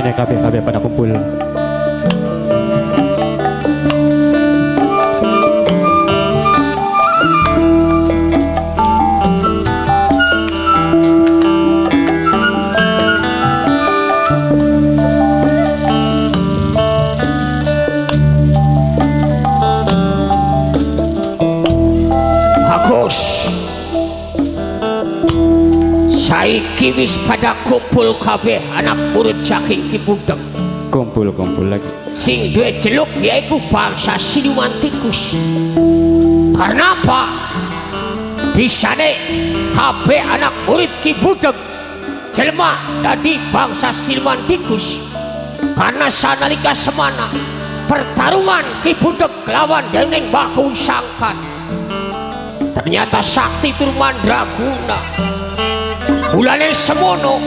main ya kabeh-kabeh pada kumpul. Saiki wis pada kumpul kabeh anak murid saking Ki Budheg. Kumpul-kumpul lagi. Sing duwe jeluk yaiku bangsa siluman tikus. Karena apa? Bisane kabeh anak murid Ki Budheg jelma dadi bangsa siluman tikus. Karena sanalika semana pertarungan Ki Budheg lawan dening Baku Sangkan. Ternyata sakti turman draguna. Bulan yang semono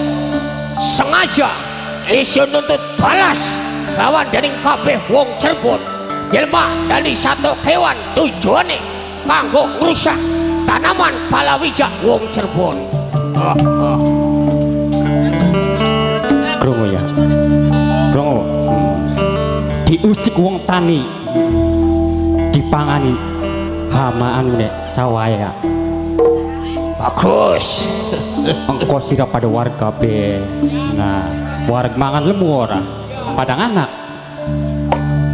sengaja iso nuntut balas lawan dari kabeh wong Cirebon jelma dari satu kewan tujuane kanggo ngrusak tanaman palawija wong Cirebon. Krungu ya krungu diusik wong tani dipangani hamaan nek sawaya bagus engkau sirap pada warga be. Nah warga mangan lemu ora padang anak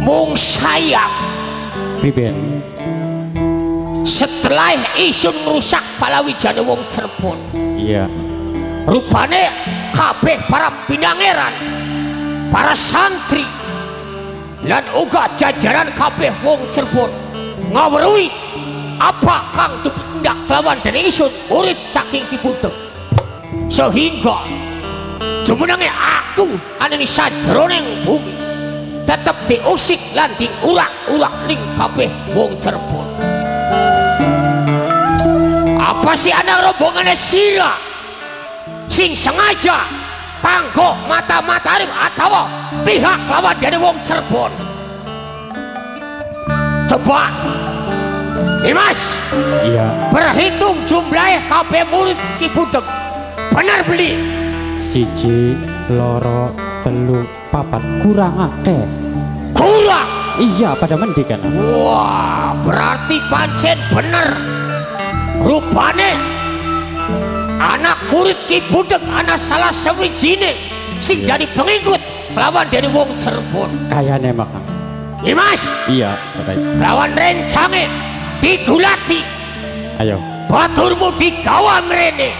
mung sayang priben setelah isun rusak palawija wong Cirebon. Iya rupane kabeh para pinangeran para santri dan uga jajaran kabeh wong Cirebon ngawruhi apa kang ditindak lawan dari isun murid saking Ki Budheg sehingga jumenenge aku anane sajroning bumi tetep diusik lan diurak-urak ning kabeh wong Cirebon. Apa sih ana rombongane sira sing sengaja kanggo mata-mataring atawa pihak lawan dene wong Cirebon? Coba Dimas, iya berhitung jumlahe kabeh murid Ki Budheg. Benar beli 1, 2, 3, 4 kurang akeh. Kurang? Iya pada mendikan. Wah berarti pancen bener. Rupane anak murid Ki Budheg anak salah sewijine sing jadi pengikut lawan dari wong Cirebon. Kayane makan Dimas. Iya baik. Lawan rencange digulati. Ayo baturmu digawa mrene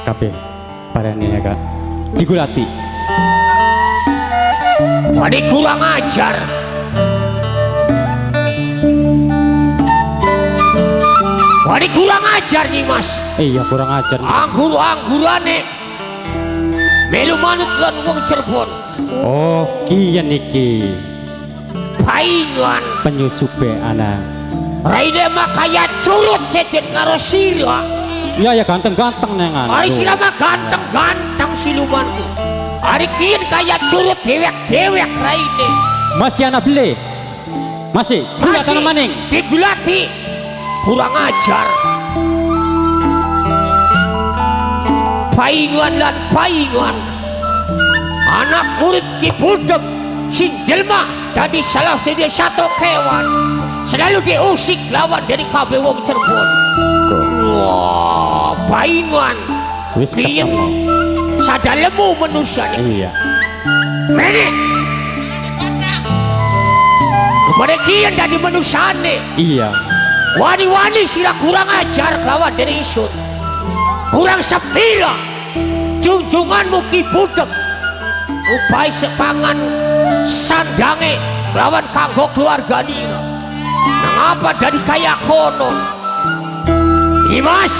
kabeh parane ya Kak digulati. Waduh kurang ajar. Waduh kurang ajar nih Mas. Iya kurang ajar. Anggur-anggurane melu manut lan wong Cirebon. Oh kiyen iki. Paingan penyusupe ana. Raine makaya curut sejen karo sira. Iya ya ganteng-ganteng nengan. Ari silama ganteng-ganteng silumanku. Ari kian kaya curut dewek-dewek raine. Masih anak beli. Masih. Gula tanam maning. Digulati. Kurang ajar. Paingan dan paingan. Anak murid Ki Budheg sing jelma dadi salah sedia satu kewan. Selalu diusik lawan dari kabeh wong Cirebon. Wah, paingan wis ketemu sadalemu manusia. Iya mene kepada kian dari manusia nih. Iya wani-wani sila kurang ajar lawan dari isun kurang sepira junjunganmu Ki Budheg upai sepangan sandange lawan kanggo keluarga nina nangapa dari kaya kono Dimas.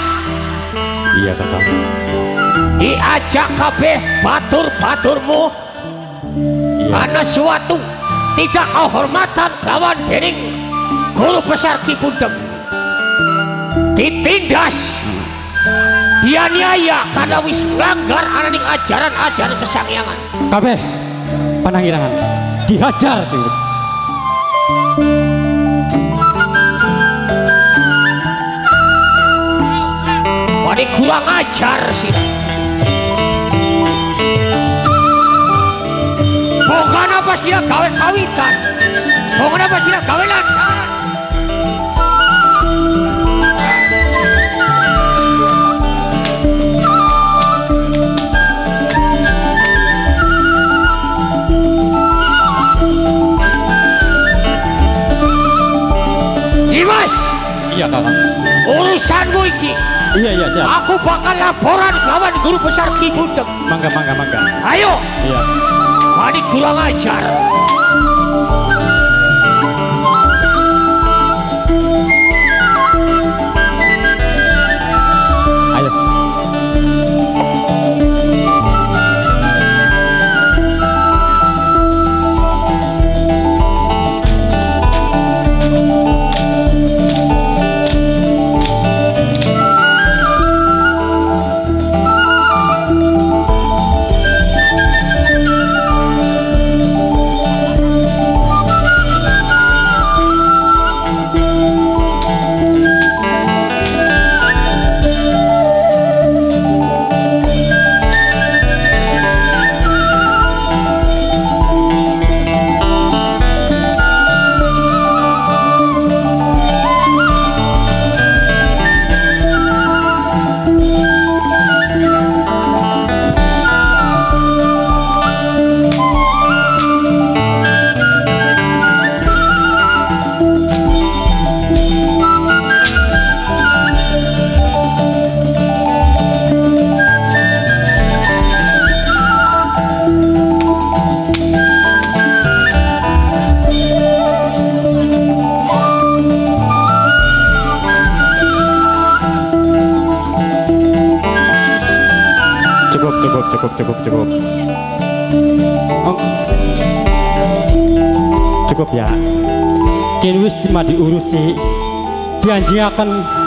Iya kakak. Diajak kabeh batur-baturmu. Iya. Karena suatu tidak kehormatan lawan dening guru besar Ki Budheg. Ditindas. Dianiaya karena wis melanggar ananing ajaran-ajaran kesangyangan. Kabeh panangirangan dihajar. Wani kurang ajar sih. kenapa sih kawin-kawinan? Oh, kenapa sih kawinan? Dimas. Iya, Kakang. Urusanmu iki. Iya, siap. Aku bakal laporan kawan guru besar Ki Budeg. Mangga. Ayo. Iya. Adik kurang ajar. Ayo. Cukup. Oh. Cukup ya. Kini wis cuma diurusi, dianjiakan.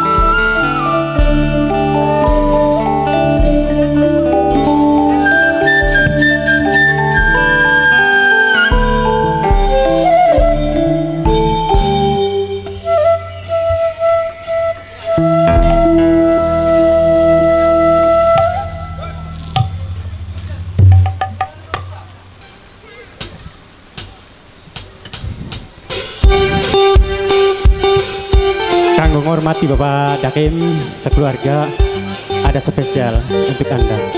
Hormati Bapak Dakim, sekeluarga ada spesial untuk Anda.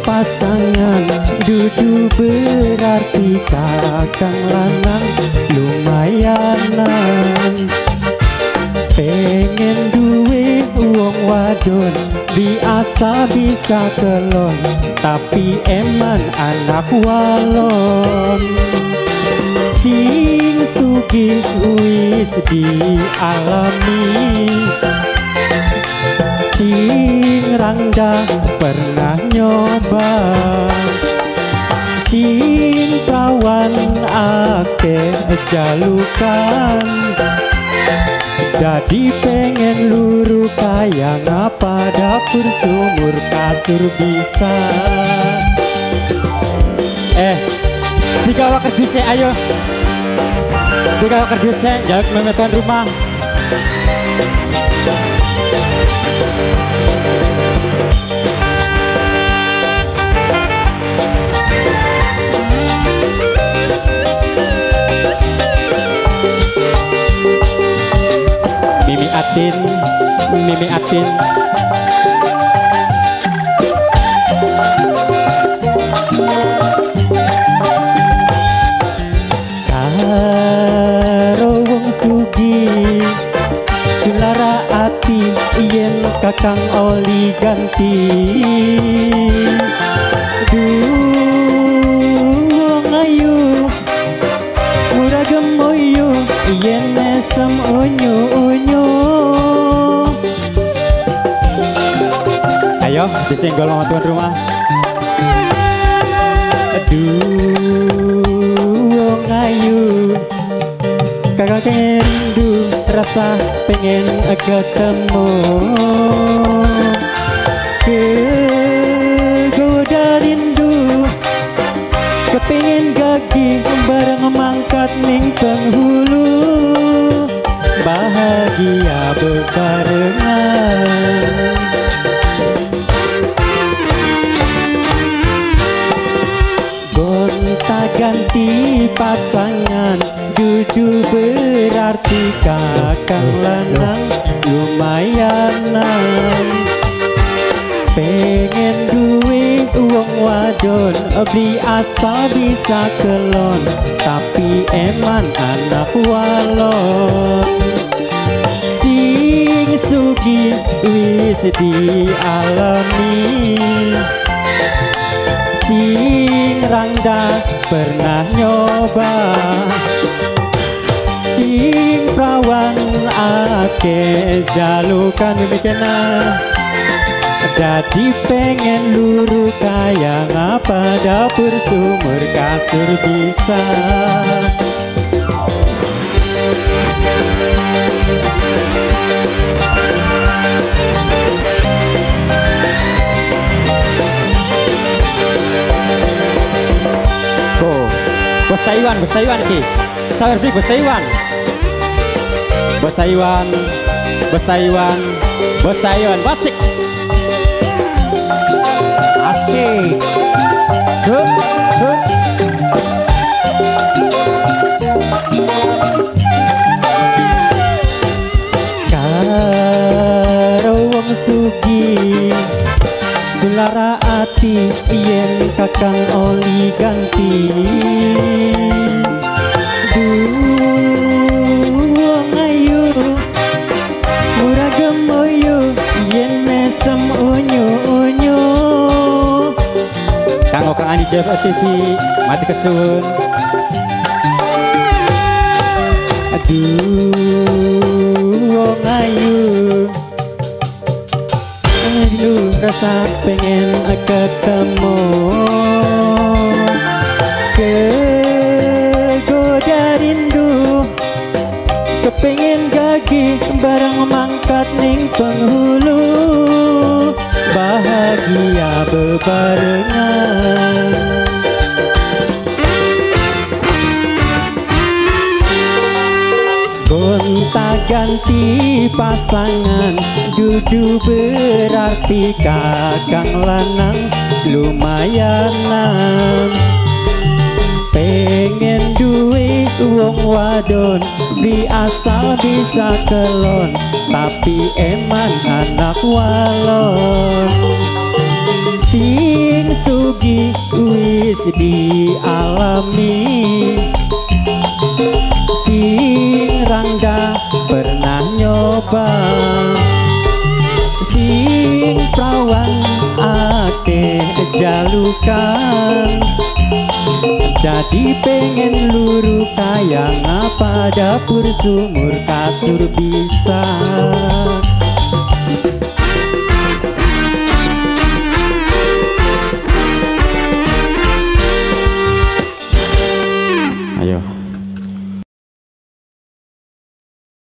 Pasangan dudu berarti kakang lanang lumayanan, pengen duwe uang wadon biasa bisa kelon, tapi eman anak walon. Sing sugih wis dialami, sing rangda pernah nyoba, sing prawan akeh jalukan, jadi pengen luru kaya ngapa dapur sumur kasur bisa. Digawa kerdusnya, ayo digawa kerdusnya, jangan memetuan rumah. Mimi Atin karo wong sugih silara ati yen kakang oli ganti duung ayu murah gemoyu yen asam unyu-unyu. Ayo disenggol sama tuan rumah. Aduh ayu kakak rindu, rasa pengen ketemu. Kegoda rindu kepingin gagi bareng mangkat ning penghulu. Bahagia berbarengan. Gonta ganti pasangan, judul berarti kakang lanang lumayanan. Pengen duit uang wadon, beli asal bisa kelon, tapi eman anak walon. Sing sugi wis dialami, sing randa pernah nyoba, sing prawan ake jalukan mikena. Dadi pengen luru kaya ngapa dapur sumur kasur bisa. Bos Taiwan ki, sawer brik Bos Taiwan, Bos Taiwan, Bos Taiwan, Bos Taiwan, asik, asik, good, good. Karo wong sugi, sulara ati yen kakang oli ganti. Duong ayu murah gemoyo yen mesem unyu-unyu. Kang Okang Andi Java TV mati kesun. Duong ayu lu rasa pengen ketemu. Kegoda rindu kepingin gagi bareng mangkat ning penghulu. Bahagia berbarengan. Gonta ganti pasangan, dudu berarti kakang lanang lumayanan. Pengen duit wong wadon, beli asal bisa kelon, tapi eman anak walon. Sing sugi wis dialami, sing randa pernah nyoba, sing prawan ate jalukan. Jadi pengen luru kaya ngapa dapur sumur kasur bisa.